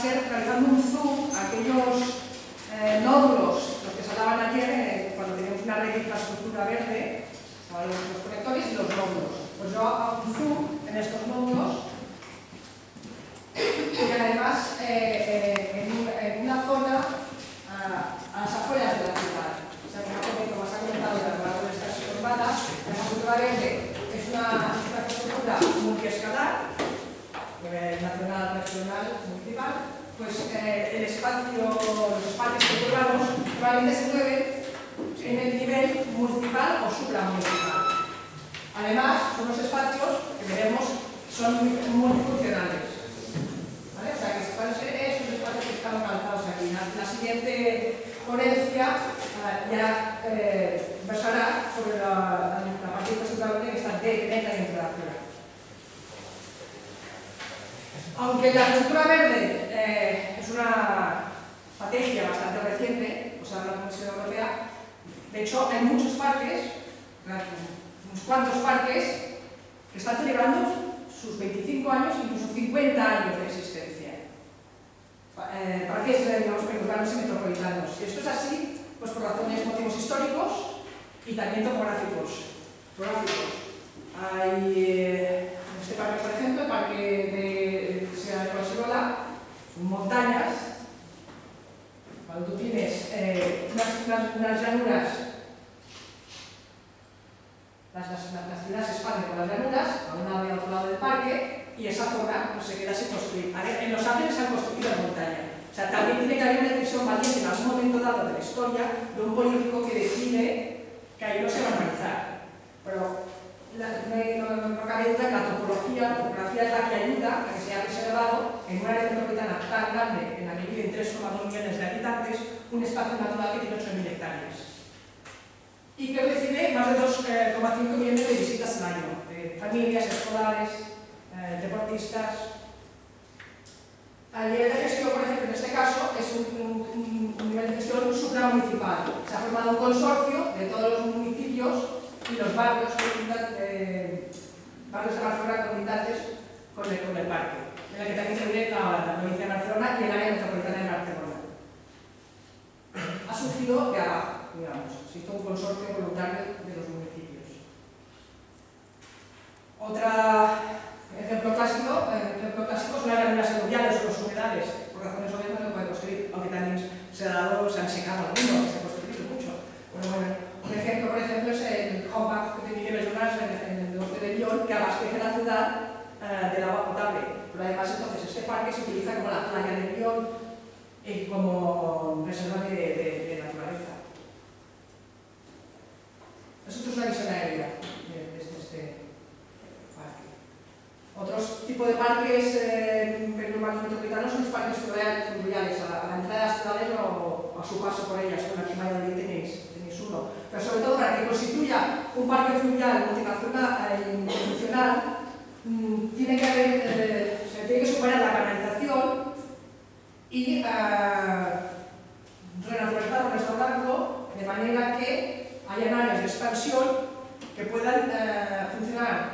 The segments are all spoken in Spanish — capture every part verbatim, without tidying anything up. ser realizando un zoom a aquellos eh, nódulos, los que se hablaban ayer, eh, cuando teníamos una red de infraestructura verde, los, los conectores y los nódulos. Pues yo hago un zoom en estos nódulos y además eh, eh, en, una, en una zona a, a las afueras de la ciudad. O sea, como se ha comentado en la de esta urbana, la infraestructura verde es una infraestructura multiescalar, nacional, nacional, municipal, pues eh, el espacio, los espacios que cobramos normalmente se mueven en el nivel municipal o supramunicipal. Además, son los espacios que veremos son multifuncionales. ¿Vale? O sea, que esos espacios que están alcanzados aquí. La, la siguiente ponencia eh, ya eh, versará sobre la, la parte que está de neta de interacción. Aunque la estructura verde eh, es una estrategia bastante reciente, o sea, de la Comisión Europea, de hecho hay muchos parques, unos cuantos parques, que están celebrando sus veinticinco años, incluso cincuenta años de existencia. Eh, parques, digamos, urbanos y metropolitanos. Y esto es así, pues por razones, motivos históricos y también topográficos. topográficos. Hay, eh, en este parque, por ejemplo, el parque de Serra de Collserola, son montañas. Cuando tú tienes eh, unas, unas, unas llanuras, las, las, las ciudades se expanden por las llanuras, a un lado y al otro lado del parque, y esa zona pues, se queda sin construir. Ver, en Los Ángeles se han construido la montaña. O sea, también tiene que haber una decisión valiente en algún momento dado de la historia de un político que decide que ahí no se va a realizar. Pero, La, no, no cabe duda que la topología, la topografía es la que ayuda a que sea reservado en una área metropolitana tan grande en la que viven tres coma dos millones de habitantes, un espacio natural que tiene ocho mil hectáreas y que recibe más de dos coma cinco millones de visitas al año, de familias, escolares, eh, deportistas. El nivel de gestión, por ejemplo, en este caso, es un, un, un nivel de gestión supramunicipal. Se ha formado un consorcio de todos los municipios y los barrios, eh, barrios de Barcelona colindantes con, con el parque, en la que también se vive la, la provincia de Barcelona y el área metropolitana de Barcelona. Ha surgido de abajo, digamos, existe un consorcio voluntario de los municipios. Otro ejemplo clásico, ejemplo clásico son las lagunas aluviales o los humedales, por razones obvias no se puede construir, aunque también se, ha dado, se han secado algunos, se ha construido mucho. Bueno, bueno, un ejemplo, por ejemplo, es el home que tiene personas en el norte de Lyon que abastece la ciudad eh, del agua potable. Pero además, entonces, este parque se utiliza como la playa de Lyon y como reserva de, de, de naturaleza. Nosotros una visión aérea de, de este parque. Otros tipos de parques eh, periurbanos metropolitanos son los parques fluviales, a, a la entrada de las ciudades o a su paso por ellas, como aquí en Valladolid tenéis. Pero sobre todo para que constituya un parque fluvial multifuncional, tiene que haber, eh, se tiene que superar la canalización y eh, renaturalizarlo, restaurarlo de manera que haya áreas de expansión que puedan eh, funcionar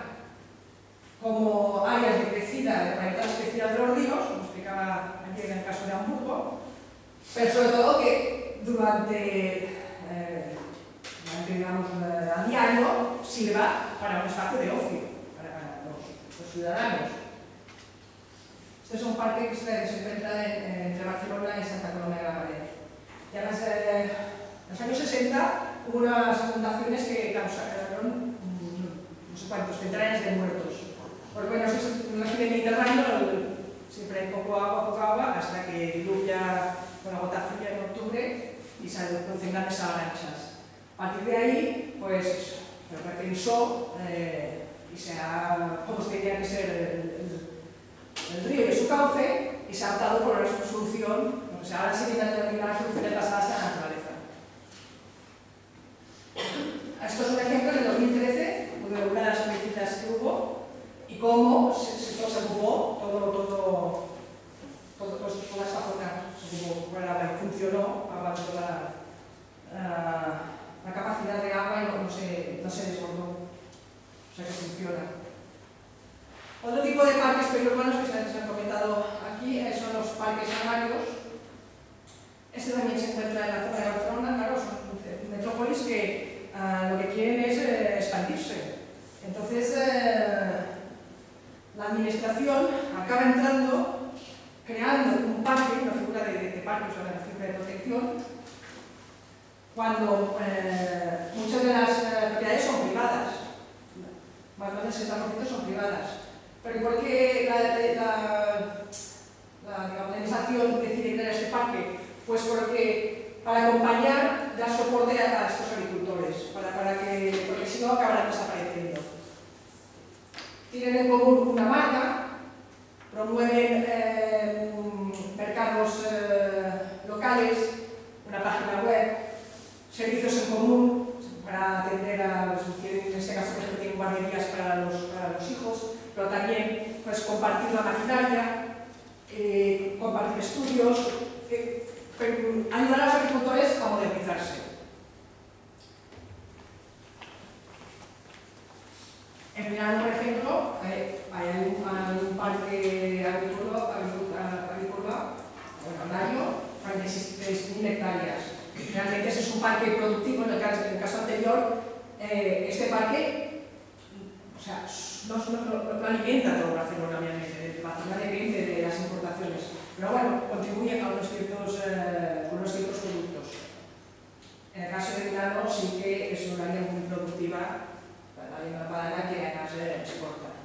como áreas de crecida, de plantas crecidas de los ríos, como explicaba aquí en el caso de Hamburgo, pero sobre todo que durante digamos, a diario sirva para un espacio de ocio para los, los ciudadanos. Este es un parque que se, se encuentra en, entre Barcelona y Santa Coloma de Gramenet. Ya en los, eh, los años sesenta hubo unas inundaciones que causaron no sé cuántos centenares de muertos. Porque no sé si en el Mediterráneo siempre hay poco agua, poca agua, hasta que diluya con la gota fría en octubre y se producen grandes avalanchas. A partir de ahí, pues, se repensó eh, y se ha, como tenía que ser el, el, el río y su cauce, y se ha optado por una solución, o sea, ahora se vienen a determinar soluciones basadas en la naturaleza. Esto es un ejemplo del dos mil trece, de una de las visitas que hubo, y cómo se, se, se ocupó todo, todo, todo, pues, toda esta zona, se ocupó, bueno, funcionó, avanzó la... la la capacidad de agua y no se, no se desbordó, o sea que funciona. Otro tipo periurbanos que se han comentado aquí son los parques agrarios. Este también se encuentra en la zona de Barcelona, claro, son metrópolis que uh, lo que quieren es eh, expandirse. Entonces, eh, la administración acaba entrando, creando un parque, una figura de, de, de parque, o sea, una figura de protección, cuando eh, muchas de las propiedades eh, son privadas, más del sesenta por ciento son privadas, pero igual que la, la, la, la organización decide crear este parque, pues porque para acompañar, dar soporte a, a estos agricultores, para, para que, porque si no acabarán desapareciendo. Tienen en común una marca, promueven eh, mercados eh, locales, una página web, servicios en común para atender a los en este caso pues, que tienen guarderías para los, para los hijos, pero también pues, compartir la maquinaria, eh, compartir estudios, eh, ayudar a los agricultores a modernizarse. En Milán, por ejemplo, eh, hay, un, hay un parque agrícola, bueno, de seis mil hectáreas. Realmente ese es un parque productivo, en el caso, en el caso anterior, eh, este parque o sea, no, no, no, no alimenta todo Barcelona, obviamente, Barcelona depende de las importaciones, pero bueno, contribuye a unos ciertos, eh, unos ciertos productos. En el caso de Milano sí que es una área muy productiva, la misma padana que además eh, exporta.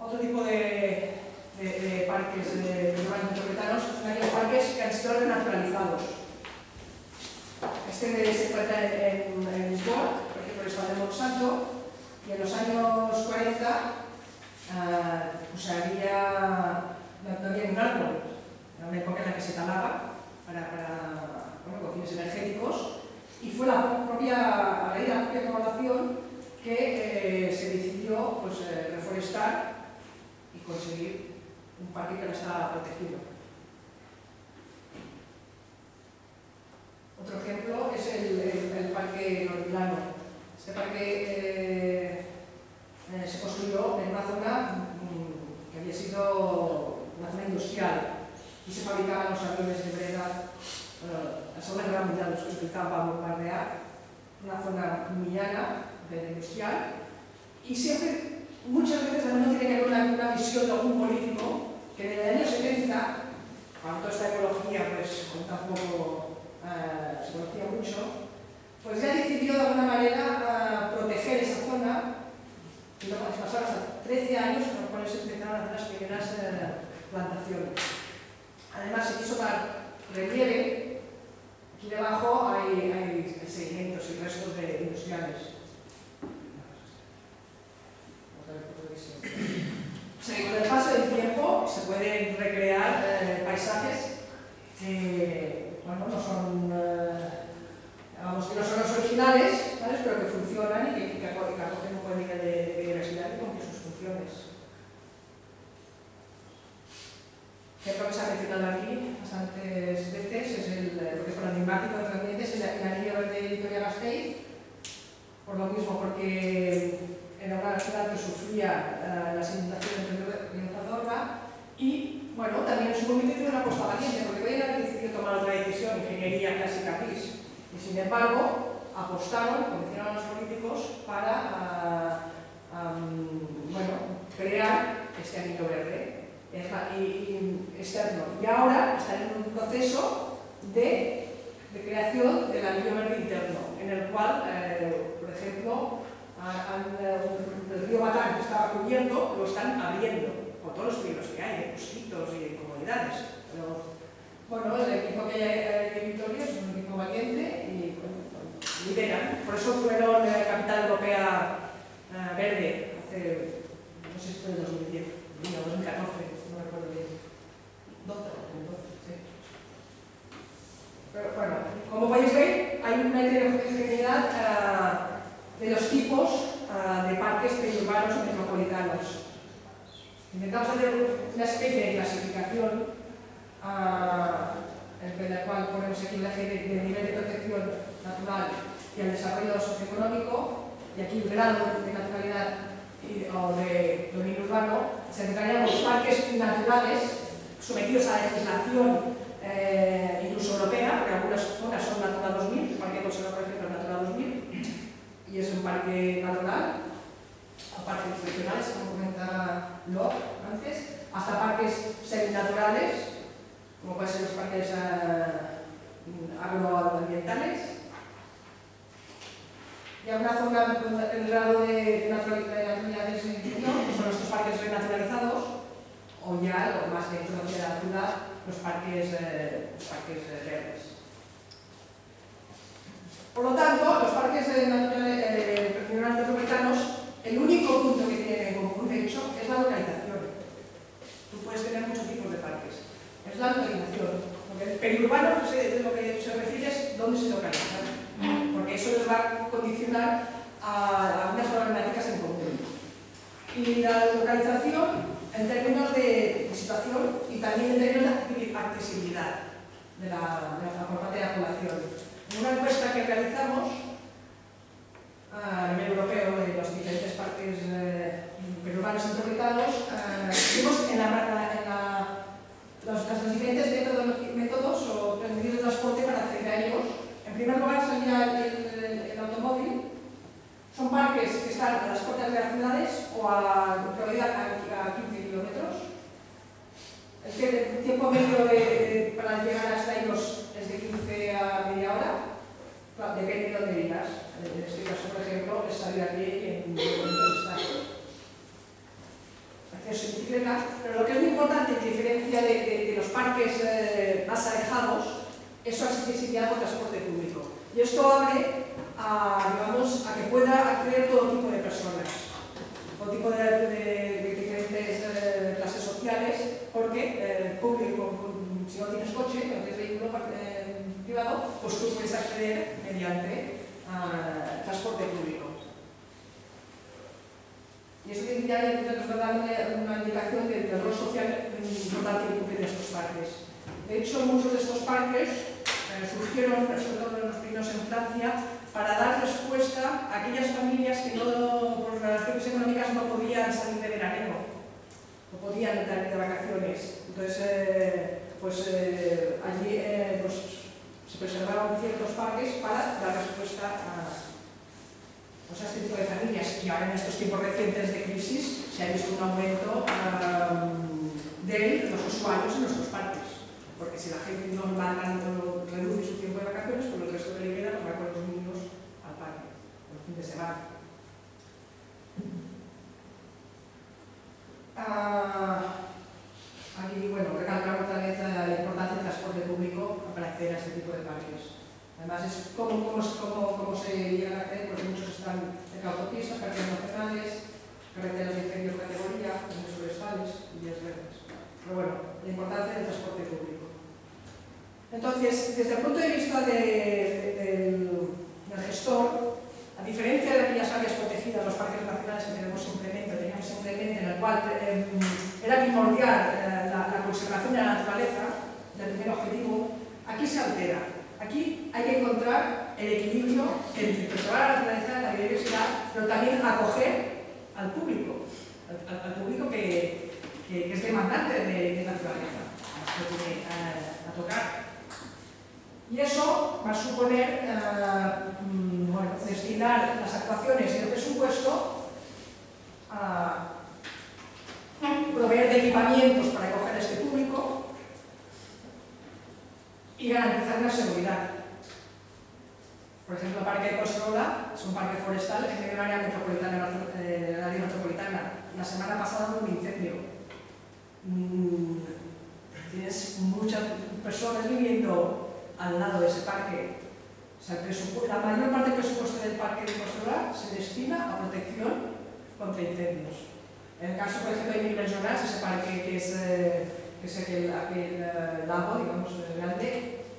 Otro tipo de... De, de parques de urbanos metropolitanos, hay parques que han sido renaturalizados. Este se encuentra en, en Lisboa, por ejemplo, el estado de Monsanto, y en los años cuarenta uh, pues había, no, no había un árbol, era una época en la que se talaba para, para bueno, con fines energéticos, y fue la propia, a raíz de la propia población que eh, se decidió pues, eh, reforestar y conseguir un parque que no está protegido. Otro ejemplo es el, el, el parque Nordilano. Este parque eh, eh, se construyó en una zona mm, que había sido una zona industrial y se fabricaban los aviones de Breda, bueno, la segunda guerra mundial los que se utilizaban para bombardear, una zona millana de industrial, y siempre, muchas veces también tiene que haber una, una visión de algún político que desde el año setenta, cuando esta ecología pues tampoco eh, se conocía mucho, pues ya decidió de alguna manera eh, proteger esa zona y luego no, pasaron hasta trece años en los cuales se empezaron a hacer las primeras eh, plantaciones. Además se quiso dar relieve, aquí debajo hay, hay sedimentos y restos de industriales. O sea, con el paso del tiempo se pueden recrear eh, paisajes que bueno, no son, eh, digamos que no son los originales, ¿vale? Pero que funcionan y que, que, que acogen un buen nivel de biodiversidad y con sus funciones. El ejemplo que se ha mencionado aquí bastantes veces es el, lo que es con el climático de los ambientes, el anillo de Editorial Gasteiz, por lo mismo, porque era una ciudad que sufría uh, las inundaciones de Zadorra y, bueno, también en su momento hizo una apuesta valiente, porque Breda había decidido tomar otra decisión, ingeniería clásica gris, y sin embargo apostaron, convencieron a los políticos para, uh, um, bueno, crear este ámbito verde y, y externo. Y ahora están en un proceso de, de creación del ámbito verde interno, en el cual, eh, por ejemplo, el río Batán, que estaba cubierto, lo están abriendo, con todos los peligros que hay, de mosquitos y de incomodidades. Bueno, el equipo que hay de Vitoria es un equipo valiente y bueno, lideran. Por eso fueron eh, capital europea eh, verde hace, no sé si fue en dos mil diez, no, dos mil catorce, no me acuerdo bien. doce, doce, sí. Pero bueno, como podéis ver, hay una heterogeneidad eh, de los tipos uh, de parques periurbanos y metropolitanos. Intentamos hacer una especie de clasificación uh, en la cual ponemos aquí el nivel de protección natural y el desarrollo socioeconómico, y aquí el grado de naturalidad o de dominio urbano, se entrarían los parques naturales sometidos a legislación eh, incluso europea, porque algunas zonas son Natura dos mil, el parque de Collserola, por ejemplo, es Natura dos mil, y es un parque natural, o parques regionales, como comentaba Locke antes, hasta parques seminaturales, como pueden ser los parques eh, agroambientales. Y a una zona el grado de naturalidad del sentido, que son estos parques renaturalizados, o ya, lo más de naturalidad, los parques, eh, los parques verdes. Por lo tanto, los parques eh, naturalizados, el único punto que tienen como un hecho es la localización. Tú puedes tener muchos tipos de parques. Es la localización. El periurbano, lo que se refiere es dónde se localiza. Porque eso nos va a condicionar a unas problemáticas en común. Y la localización en términos de situación y también en términos de accesibilidad de la, de la, por parte de la población. En una encuesta que realizamos a nivel europeo de los diferentes parques eh, urbanos autorizados, eh, vimos en, la, en la, los, los diferentes métodos, métodos o medios de transporte para acceder a ellos. En primer lugar sería el, el, el automóvil. Son parques que están a las puertas de las ciudades o a quince kilómetros. Es que el tiempo medio de, de, para llegar hasta ellos es de quince a media hora. Claro, depende de dónde irás. En este caso, por ejemplo, es salir a pie y en momentos estar. Pero lo que es muy importante, en diferencia de, de, de los parques eh, más alejados, eso es accesibilidad por transporte público. Y esto abre a, digamos, a que pueda acceder todo tipo de personas, todo tipo de, de, de diferentes eh, clases sociales, porque eh, el público, si no tienes coche, no tienes vehículo eh, privado, pues tú puedes acceder mediante eh, transporte público. Y eso ya nos va a dar una indicación del de rol social importante que cumplen estos parques. De hecho, muchos de estos parques eh, surgieron, sobre todo en los primeros en Francia, para dar respuesta a aquellas familias que no, por razones económicas no podían salir de veraneo, no podían entrar de vacaciones. Entonces, eh, pues eh, allí eh, pues, se preservaron ciertos parques para dar respuesta a pues, a este tipo de familias. Y ahora, en estos tiempos recientes de crisis, se ha visto un aumento um, de los usuarios en nuestros parques. Porque si la gente no va dando, reduce su tiempo de vacaciones, pues el resto que le queda va con los niños al parque, los fines de semana. Ah, aquí, bueno, recalcar otra vez la importancia del transporte público para acceder a este tipo de parques. Además, es cómo, cómo, cómo, cómo se llegan a acceder, porque muchos están cerca de autopistas, carreteras nacionales, carreteras de inferior categoría, muchos forestales y vías verdes. Pero bueno, la importancia del transporte público. Entonces, desde el punto de vista de, de, del, del gestor, a diferencia de aquellas áreas protegidas, los parques nacionales que tenemos implemento, teníamos implemento en el cual eh, era primordial eh, la, la conservación de la naturaleza, del primer objetivo, aquí se altera. Aquí hay que encontrar el equilibrio entre conservar la naturaleza, la biodiversidad, pero también acoger al público, al, al, al público que, que, que es demandante de, de naturaleza, que tiene eh, a tocar. Y eso va a suponer eh, bueno, destinar las actuaciones y el presupuesto a proveer de equipamientos para acoger a este público y garantizar la seguridad. Por ejemplo, el parque de Collserola es un parque forestal en medio de un área metropolitana, eh, área metropolitana. La semana pasada hubo un incendio. Mm, tienes muchas personas viviendo al lado de ese parque. O sea, la mayor parte del presupuesto del parque de Collserola se destina a protección contra incendios. En el caso, por ejemplo, de Mil-Berjonars, ese parque que es, eh, que es aquel, aquel eh, lago, digamos, grande,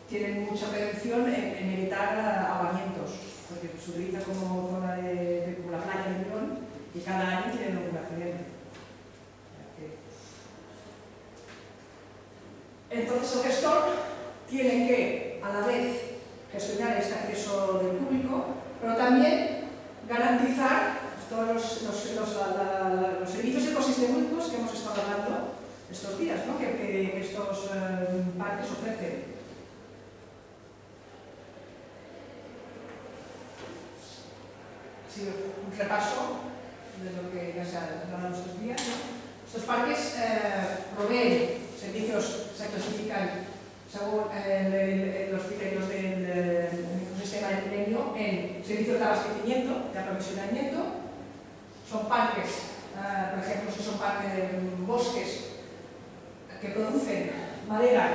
tienen mucha prevención en, en evitar ahogamientos, porque se utiliza como zona de, de como la playa de León y cada año tienen un accidente. Entonces, el gestor tiene que, a la vez, gestionar este acceso del público, pero también garantizar todos los, los, los, la, la, estos días, ¿no?, que, que estos eh, parques ofrecen. Sí, un repaso de lo que ya se ha hablado estos días, ¿no? Estos parques eh, proveen servicios, se clasifican según eh, los criterios del, del ecosistema de milenio en servicios de abastecimiento, de aprovisionamiento. Son parques, eh, por ejemplo, si son parques de bosques que producen madera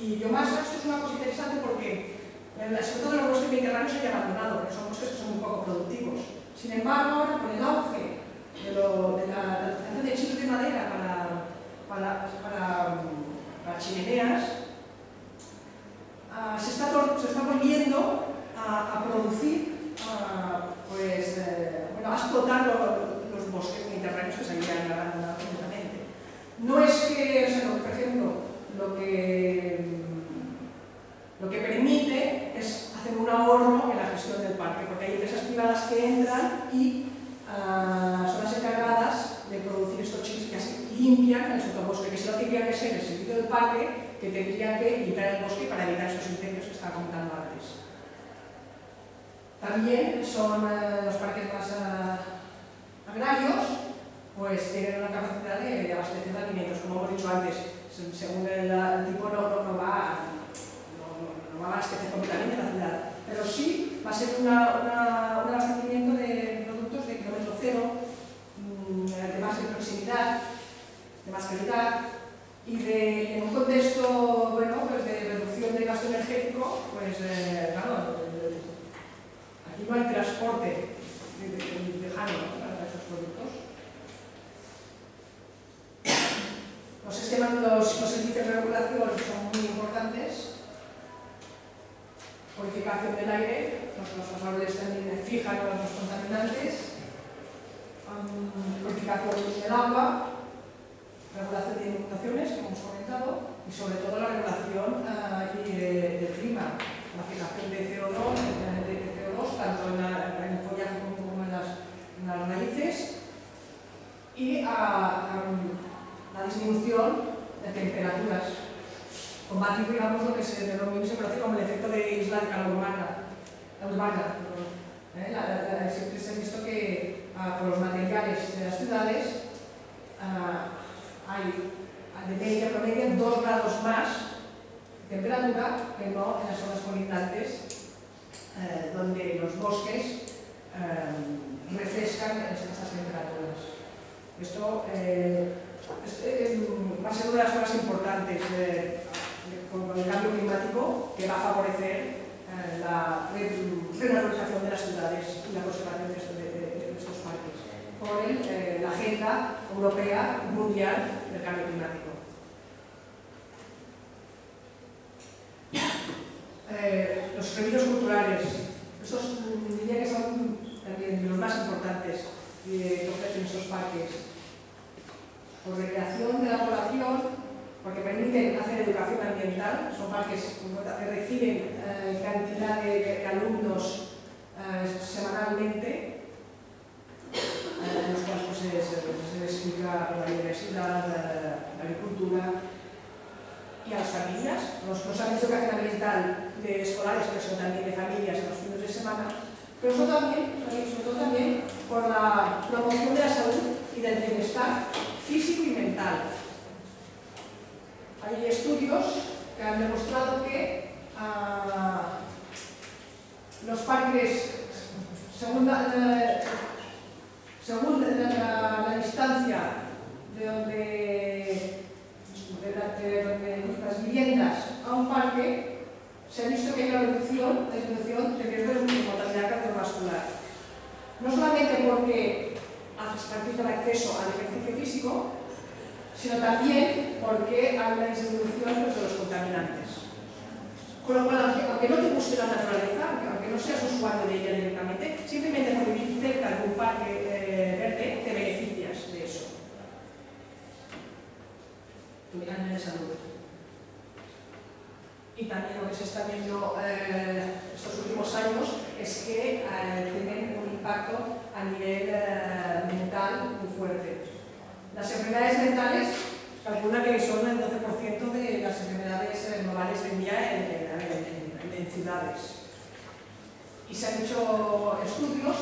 y biomasa. Esto es una cosa interesante porque sobre todo los bosques mediterráneos se han abandonado, son bosques que son muy poco productivos. Sin embargo, ahora con el auge de, lo, de la utilización de chinos de madera para, para, para, para chimeneas, uh, se, está, se está volviendo a, a producir, uh, pues, eh, bueno, a explotar lo, los bosques mediterráneos que se habían abandonado completamente. No es que, o sea, no, por ejemplo, lo que, lo que permite es hacer un ahorro en la gestión del parque, porque hay empresas privadas que entran y uh, son las encargadas de producir estos chips que así limpian el sotobosque, que si no tendría que ser el sentido del parque, que tendría que limpiar el bosque para evitar esos incendios que estaba comentando antes. También son uh, los parques más uh, agrarios, pues tienen una capacidad de, de abastecer de alimentos, como hemos dicho antes, según el, el tipo no, no, no va a... no va a abastecer completamente la ciudad, pero sí va a ser una, una, un abastecimiento de productos de kilómetro cero, de más proximidad, de más calidad, y de, en un contexto bueno, pues de reducción del gasto energético, pues eh, claro, aquí no hay transporte lejano para esos productos. Los sistemas, los, los servicios de regulación son muy importantes. Purificación del aire, los árboles también fijan los contaminantes, um, purificación del agua, regulación de inundaciones, como hemos comentado, y sobre todo la regulación uh, y, eh, del clima, la fijación de C O dos, de, de, de C O dos tanto en, la, en el follaje como en las, en las raíces, y uh, um, la disminución de temperaturas. Combatir, digamos, lo que se denomina, se conoce como el efecto de isla de calor urbana. ¿Eh? Siempre se ha visto que ah, por los materiales de las ciudades ah, hay de media promedio dos grados más de temperatura que no en las zonas colindantes, eh, donde los bosques eh, refrescan estas temperaturas. Esto eh, es, eh, va a ser una de las cosas importantes. Eh, con el cambio climático, que va a favorecer eh, la renaturalización de las ciudades y la conservación de estos, de, de, de estos parques, con el, eh, la agenda europea mundial del cambio climático. Eh, los servicios culturales, estos diría que son también los más importantes que ofrecen estos parques. Por recreación de la población, porque permiten hacer educación ambiental, son parques que reciben eh, cantidad de, de alumnos eh, semanalmente, eh, en los cuales pues, se, se les explica la biodiversidad, la, la agricultura, y a las familias, los, los años de educación ambiental de escolares, pero son también de familias en los fines de semana, pero sobre todo también, sobre todo también por la promoción de la salud y del bienestar físico y mental. Hay estudios que han demostrado que uh, los parques, según la, la, según la, la, la distancia de donde, de la, de donde las viviendas a un parque, se ha visto que hay una reducción de riesgos de mortalidad cardiovascular. No solamente porque facilita el acceso al ejercicio físico, sino también porque hay una disminución de los contaminantes. Con lo cual, aunque no te guste la naturaleza, aunque no seas usuario de ella directamente, simplemente por vivir cerca de un parque eh, verde, te beneficias de eso. Tu mirada de salud. Y también lo que se está viendo eh, estos últimos años es que eh, tienen un impacto a nivel eh, mental muy fuerte. Las enfermedades mentales calcula que son el doce por ciento de las enfermedades globales que en día en, en, en, en ciudades. Y se han hecho estudios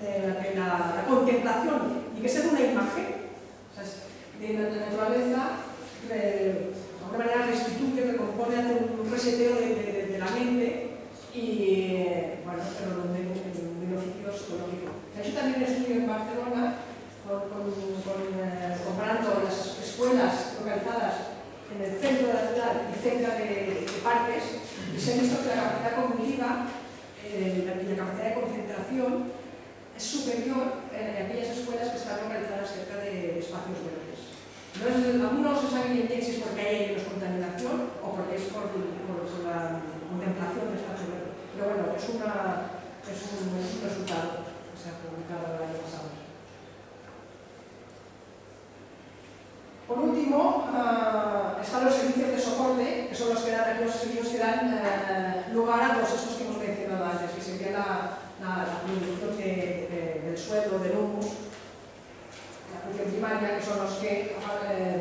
de la, de la, la contemplación, y que sea una imagen, ¿sabes?, de la naturaleza, de alguna manera restituye, recompone, hace un reseteo de, de, de la mente, y bueno, pero donde en un oficio psicológico. De hecho, también estudio en Barcelona, con, con, con, eh, comparando las escuelas localizadas en el centro de la ciudad y cerca de, de parques, y se ha visto que la capacidad cognitiva eh, y la capacidad de concentración es superior en aquellas escuelas que están localizadas cerca de espacios verdes. No es, algunos se saben bien si es porque hay menos contaminación o porque es por, por, por la contemplación de espacios verdes. Pero bueno, es, una, es, un, es un resultado que se ha publicado el año pasado. Por último, uh, están los servicios de soporte, que son los que dan, los servicios que dan uh, lugar a todos estos que hemos mencionado antes, que sería la producción de, de, del suelo, del humus, la producción primaria, que son los que eh,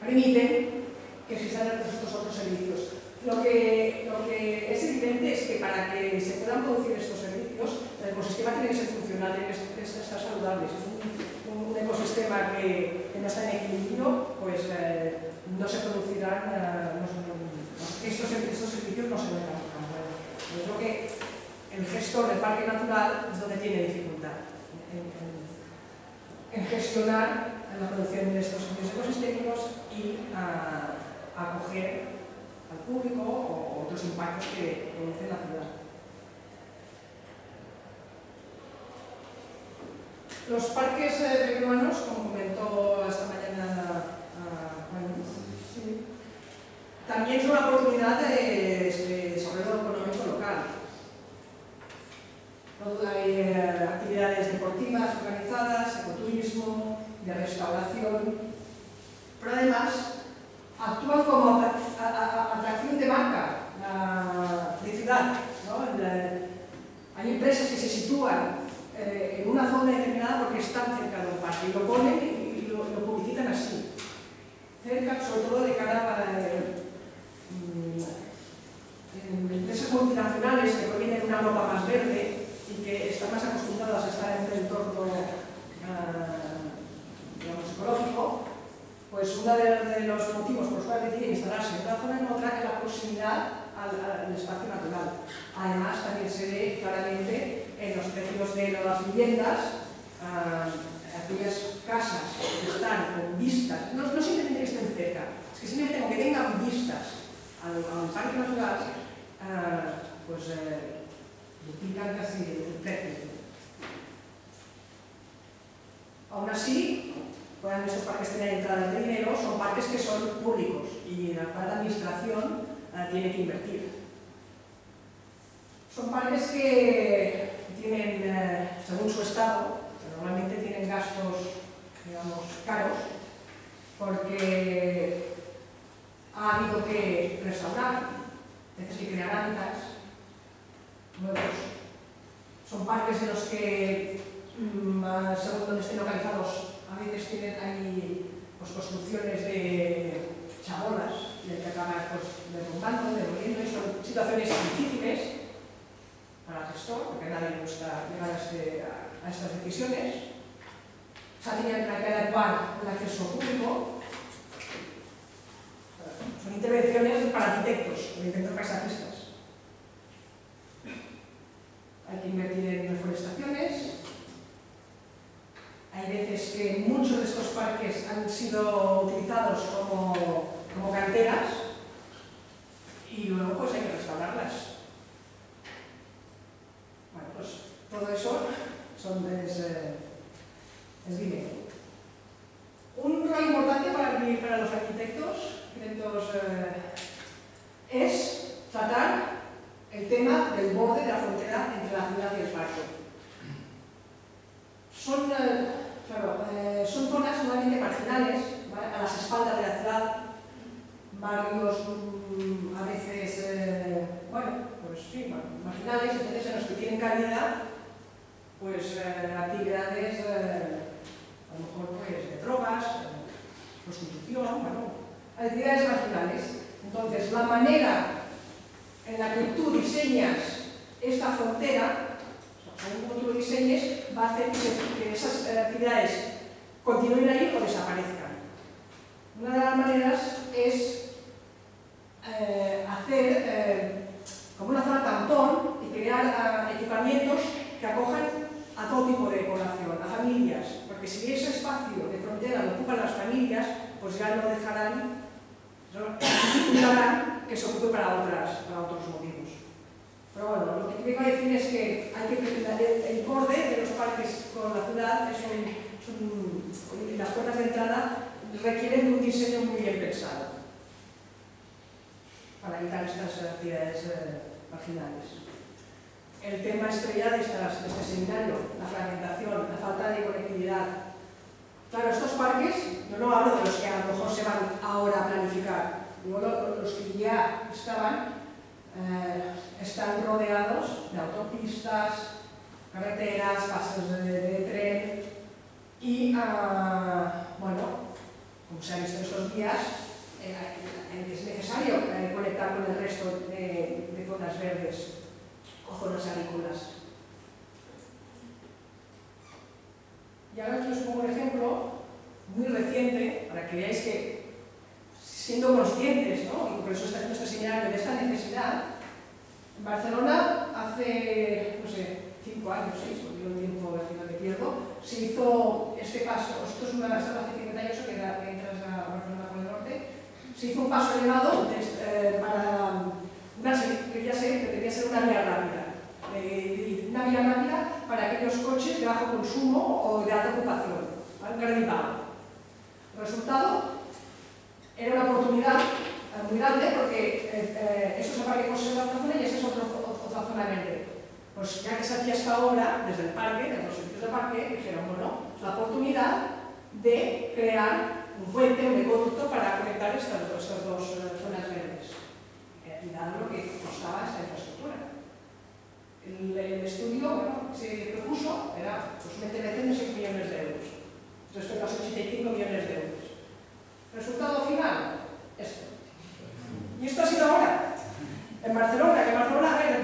permiten que existan estos otros servicios. Lo que, lo que es evidente es que para que se puedan producir estos servicios, el ecosistema tiene que ser funcional, tiene que estar saludable. Es un, un ecosistema que, que no está en equilibrio, pues eh, no se producirán, eh, no, estos, estos servicios no se van a aplicar. El gestor del parque natural es donde tiene dificultad en, en, en gestionar la producción de estos servicios ecosistémicos y a, a acoger al público o otros impactos que produce la ciudad. Los parques peruanos, como comentó esta mañana Juan, sí, también son una oportunidad de, de desarrollo económico local. Hay actividades deportivas organizadas, ecoturismo, de restauración, pero además actúan como atracción de marca de ciudad, ¿no? Hay empresas que se sitúan en una zona determinada porque están cerca de un parque y lo ponen y lo, lo publicitan así, cerca, sobre todo de cara para eh, empresas multinacionales que provienen de una Europa más verde, que están más acostumbradas a estar en el entorno uh, ecológico, pues uno de, de los motivos por los cuales deciden instalarse en una zona en otra es la proximidad al, al espacio natural. Además, también se ve claramente en los precios de las viviendas, uh, aquellas casas que están con vistas, no, no simplemente que estén cerca, es que simplemente que tengan vistas al, al parque natural, uh, pues... Uh, duplican casi el precio. Aún así, puedan esos parques tener entradas de dinero, son parques que son públicos y en la cual la administración eh, tiene que invertir. Son parques que tienen, eh, según su estado, normalmente tienen gastos, digamos, caros, porque ha habido que restaurar, veces que crear hábitats nuevos. Son parques en los que, mmm, según donde estén localizados, a veces tienen ahí pues, construcciones de chabolas y hay que acabar pues, derrumbando, demoliendo, y son situaciones difíciles para el gestor, porque a nadie le gusta llegar a, este, a, a estas decisiones. Se ha tenido que adecuar el acceso público. Son intervenciones para arquitectos, arquitectos paisajistas. Hay que invertir en reforestaciones. Hay veces que muchos de estos parques han sido utilizados como, como canteras y luego pues hay que restaurarlas. Bueno, pues todo eso son des, eh, es dinero. Un rol importante para, para los arquitectos, arquitectos eh, es tratar el tema del borde de la frontera entre la ciudad y el parque. Son, claro, eh, son zonas normalmente marginales, ¿vale?, a las espaldas de la ciudad, barrios um, a veces, eh, bueno, pues sí, marginales, entonces en los que tienen cabida, pues eh, actividades, eh, a lo mejor pues, de drogas, prostitución, cirula humana, actividades marginales. Entonces, la manera en la que tú diseñas esta frontera, o sea, según cómo tú lo diseñes, va a hacer que esas actividades continúen ahí o desaparezcan. Una de las maneras es eh, hacer eh, como una zona tampón y crear eh, equipamientos que acojan a todo tipo de población, a familias, porque si ese espacio de frontera lo ocupan las familias, pues ya no dejarán, no harán que se ocupe para, otras, para otros motivos. Pero bueno, lo que vengo a decir es que hay que el borde de los parques con la ciudad, es un, es un, las puertas de entrada requieren de un diseño muy bien pensado para evitar estas actividades eh, marginales. El tema estrella de, estas, de este seminario, la fragmentación, la falta de conectividad. Claro, estos parques, yo no hablo de los que a lo mejor se van ahora a planificar, digo los que ya estaban, eh, están rodeados de autopistas, carreteras, pasos de, de, de tren y, ah, bueno, como se ha visto estos días, eh, es necesario eh, conectar con el resto de, de zonas verdes. Zonas agrícolas. Y ahora os pongo un ejemplo muy reciente para que veáis que, siendo conscientes, ¿no? Y por eso está haciendo este seminario de esta necesidad, en Barcelona hace, no sé, cinco años, seis, porque yo el tiempo me pierdo, se hizo este paso. Esto es una de las hace cincuenta años que entras a Barcelona por el norte. Se hizo un paso elevado desde, eh, para una serie, que ya sé, que debía ser una vía rápida. Eh, una vía rápida para aquellos coches de bajo consumo o de alta ocupación, ¿vale? Un carril vago. El resultado era una oportunidad eh, muy grande porque eh, eh, eso se parque con esa zona y esa es otra, otra zona verde. Pues ya que se hacía hasta ahora, desde el parque, desde los servicios de parque, dijeron, bueno, es la oportunidad de crear un puente, un ecoducto para conectar estas, estas dos zonas verdes. Eh, y dado lo que costaba esta infraestructura. El, el estudio, bueno, se propuso, era pues, una intervención de seis millones de euros, respecto a los ochenta y cinco millones de euros. Resultado final, esto. Y esto ha sido ahora, en Barcelona, que en Barcelona, a ver,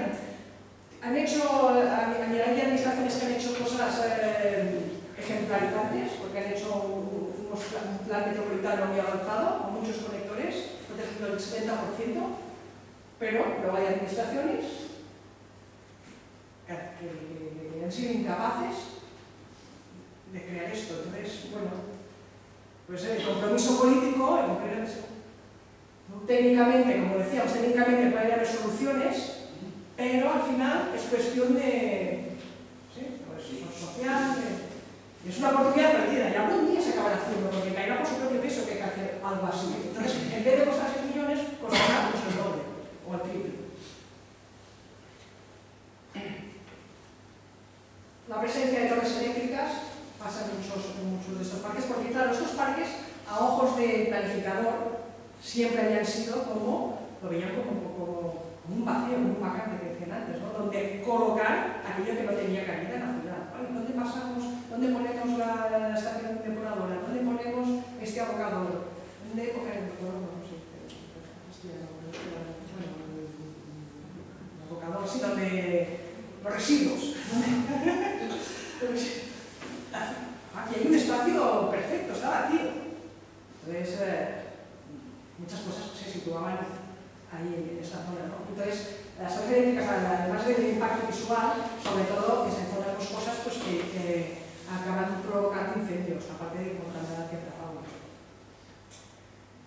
han hecho, a nivel de administraciones que han hecho cosas eh, ejemplarizantes, porque han hecho un, unos plan, un plan metropolitano muy avanzado, con muchos conectores, protegiendo el setenta por ciento, pero luego hay administraciones Que, que, que han sido incapaces de crear esto. Entonces, bueno, pues el compromiso político, el, técnicamente, como decíamos, técnicamente puede haber soluciones, pero al final es cuestión de ¿sí? pues, social, de, es una oportunidad perdida, y algún día se acabará haciendo, porque caerá por su propio peso que hay que hacer algo así. Entonces, en vez de costar seis millones, costará pues, el doble o el triple. La presencia de torres eléctricas pasa en muchos, en muchos de estos parques, porque claro, estos parques, a ojos de planificador, siempre habían sido como, lo veían como, como un vacío, un vacante que decían antes, ¿no? Donde colocar aquello que no tenía cabida en la ciudad. ¿Vale? ¿Dónde pasamos? ¿Dónde ponemos la, la estación depuradora? ¿Dónde ponemos este abocador? ¿Dónde coger el abocador? No sé, el abocador, sí, donde los residuos. Entonces, aquí hay un espacio perfecto, está vacío. Entonces, eh, muchas cosas se situaban ahí en esta zona, ¿no? Entonces, las torres eléctricas, además del impacto visual, sobre todo, que se encuentran dos cosas pues, que eh, acaban provocando incendios, aparte de contaminar cierta fauna.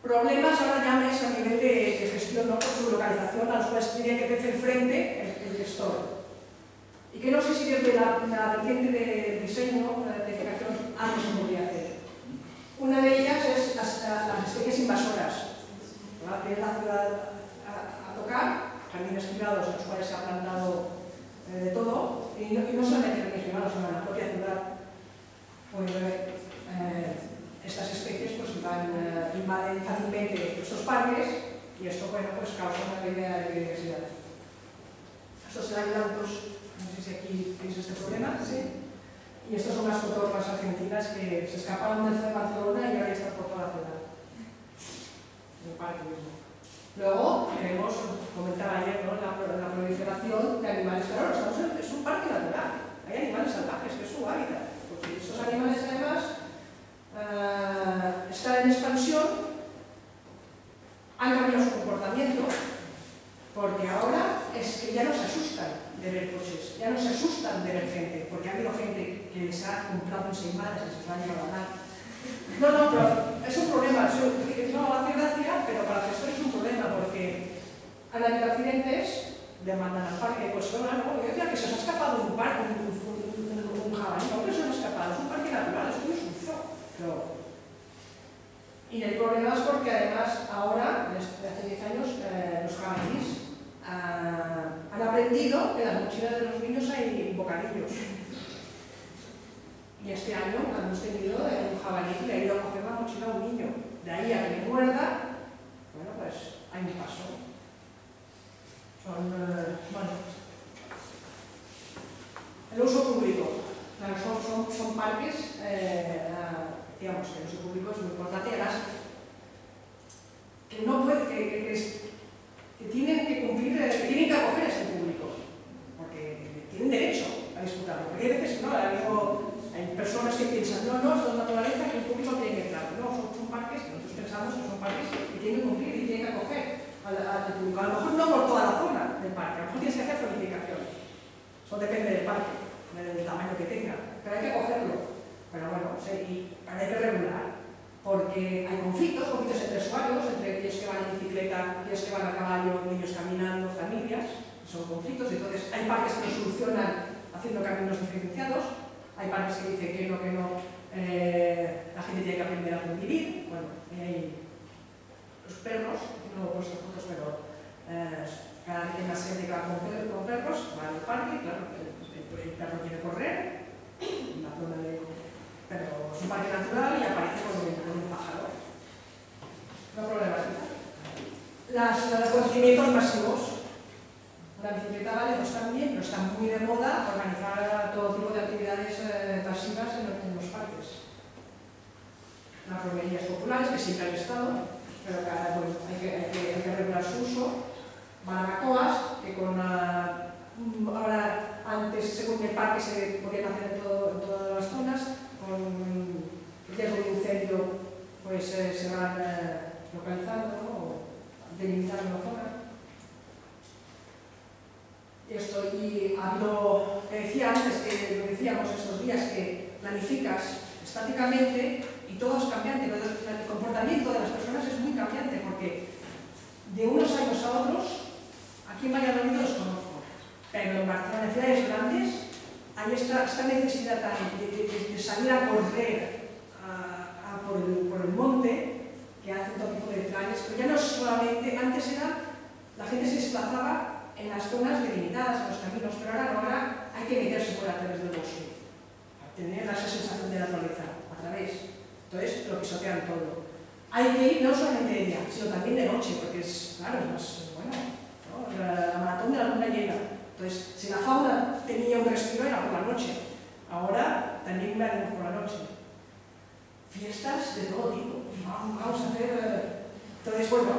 Problemas ahora ya más a nivel de, de gestión, ¿no? Por su localización, a los cuales tiene que tener frente el, el gestor. Y que no sé si desde la, la vertiente de diseño, de planificación, algo se podría hacer. Una de ellas es las, las, las especies invasoras. Tener la ciudad a, a tocar, jardines privados en los cuales se ha plantado eh, de todo, y no, y no solamente jardines privados, sino en la propia ciudad. Pues eh, estas especies pues, van, eh, invaden fácilmente estos parques y esto bueno, pues, causa una pérdida de biodiversidad. Estos serán datos. No sé si aquí tenéis este problema, ¿sí? Y estas son las fotogramas argentinas que se escaparon de Barcelona y ahora están por toda la ciudad. está en expansión, han cambiado su comportamiento, porque ahora es que ya no se asustan de ver coches, ya no se asustan de ver gente, porque ha habido gente que les ha comprado en seis malas y se los han llevado a ganar. No, no, pero es un problema, no hace gracia, pero para el gestor es un problema, porque han habido accidentes, demandan al parque de Collserola, ¿no? Yo creo que se os ha escapado un parque, un, un, un, un jabalí, no, que se os ha escapado, es un parque natural, es muy sucio, pero... Y el problema es porque además ahora, desde hace diez años, eh, los jabalíes eh, han aprendido que en las mochilas de los niños hay bocadillos. Y este año hemos tenido eh, un jabalí que le ha ido a coger la mochila a un niño. De ahí a que le muerda, bueno, pues hay un paso. Son, eh, bueno, el uso público. Claro, son, son, son parques. Eh, digamos que el uso público es muy importante, además que no puede, que, que, que, es, que tienen que cumplir, que tienen que acoger a este público, porque tienen derecho a disputarlo, porque hay veces que no, digo, hay personas que piensan, no, no, esto es naturaleza, que el público tiene que entrar, no, son, son parques, nosotros pensamos que son parques que tienen que cumplir y tienen que acoger al, al público, a lo mejor no por toda la zona del parque, a lo mejor tienes que hacer planificación, eso depende del parque, del tamaño que tenga, pero hay que acogerlo. Pero bueno, sí, y hay que regular, porque hay conflictos, conflictos entre usuarios, entre aquellos que van en bicicleta, aquellos que van a caballo, niños caminando, familias, son conflictos. Entonces hay parques que solucionan haciendo caminos diferenciados, hay parques que dicen que no, que no, eh, la gente tiene que aprender a convivir. Bueno, eh, los perros, no he puesto fotos, pero eh, cada vez que más gente va con, con perros, va al parque, claro, el, el perro quiere correr, una zona de... pero es un parque natural y aparece con un pájaro. No problemática. Los conocimientos masivos. La bicicleta, vale, no está bien, pero está muy de moda organizar todo tipo de actividades eh, pasivas en los, en los parques. Las romerías populares, que siempre han estado, pero cada, bueno, hay, que, hay, que, hay que regular su uso. Barbacoas, que con la, ahora, antes, según el parque, se podían hacer en, todo, en todas las zonas. Con el riesgo de incendio, pues eh, se van eh, localizando, ¿no? O delimitando la zona. Esto, y hablo, eh, decía antes que lo decíamos estos días, que planificas estáticamente y todo es cambiante. El comportamiento de las personas es muy cambiante porque de unos años a otros, aquí en Valladolid los conozco, pero en Barcelona, ciudades grandes, hay esta, esta necesidad de, de, de salir a correr a, a por, el, por el monte, que hace todo tipo de planes, pero ya no solamente, antes era, la gente se desplazaba en las zonas delimitadas, en los caminos, pero ahora, ahora hay que meterse por a través del bosque, a tener esa sensación de naturaleza, a través, entonces lo pisotean todo. Hay que ir no solamente de día, sino también de noche, porque es, claro, es más, bueno, ¿no? la, la maratón de la luna llena. Entonces, si la fauna tenía un respiro era por la noche, ahora también la haremos por la noche. Fiestas de todo tipo, vamos, vamos a hacer... Entonces, bueno,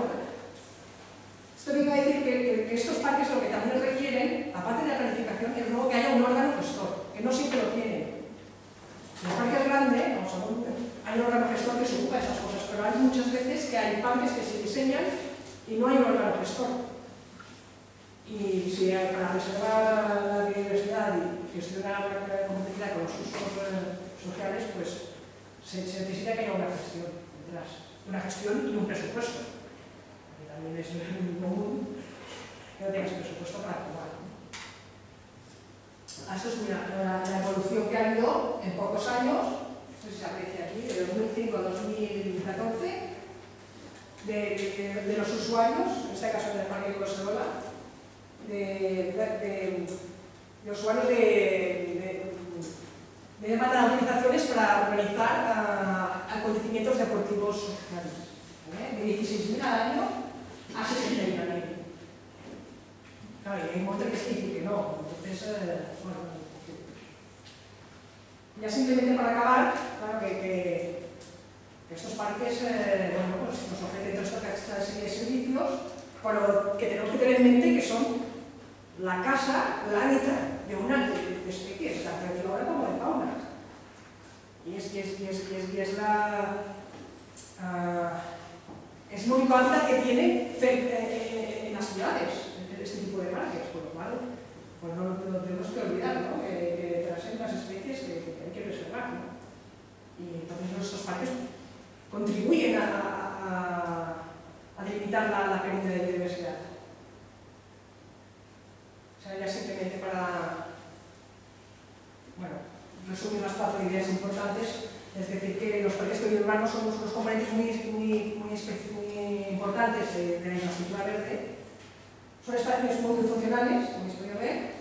esto vengo a decir que, que, que estos parques lo que también requieren, aparte de la planificación, es luego que haya un órgano gestor, que no siempre lo tienen. En los parques grandes, vamos a ver, hay un órgano gestor que se ocupa de esas cosas, pero hay muchas veces que hay parques que se diseñan y no hay un órgano gestor. Y si para preservar la biodiversidad y gestionar la competitividad con los usos sociales, pues se, se necesita que haya una gestión detrás. Una gestión y un presupuesto. Que también es muy común que no tengas presupuesto para actuar. Esto es una, una, la evolución que ha habido en pocos años, no sé si se aprecia aquí, de dos mil cinco a dos mil catorce, de, de, de los usuarios, en este caso del parque de Collserola, De, de, de usuarios de, de, de organizaciones para organizar uh, acontecimientos deportivos sociales, ¿eh? De dieciséis mil al año a sesenta mil al año. Claro, y hay muchos que sí que no, entonces, eh, bueno. Ya simplemente para acabar, claro que, que, que estos parques eh, bueno, pues, nos ofrecen toda esta serie de servicios, pero que tenemos que tener en mente que son la casa, la hábitat de una de especies, tanto de flora como de fauna. Y es, y es, y es, y es, y es la, uh, es el único hábitat que tiene en las ciudades este tipo de parques, por lo cual pues no lo tenemos que olvidar, ¿no? Que, que tras hay unas especies que, que hay que preservar, ¿no? Y entonces nuestros parques contribuyen a, a, a delimitar la, la pérdida de biodiversidad. O sea, ya simplemente para, bueno, resumir las cuatro ideas importantes, es decir, que los parques periurbanos son unos componentes muy, muy, muy, muy importantes de, de la infraestructura verde. Son espacios multifuncionales, como estudio B,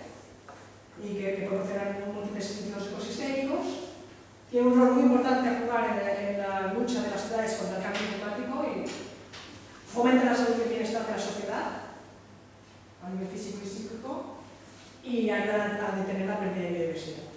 y que, que proporcionan múltiples servicios ecosistémicos. Tienen un rol muy importante a jugar en la, en la lucha de las ciudades contra el cambio climático y fomentan la salud y el bienestar de la sociedad a nivel físico y psíquico y ayudan a detener la pérdida de biodiversidad.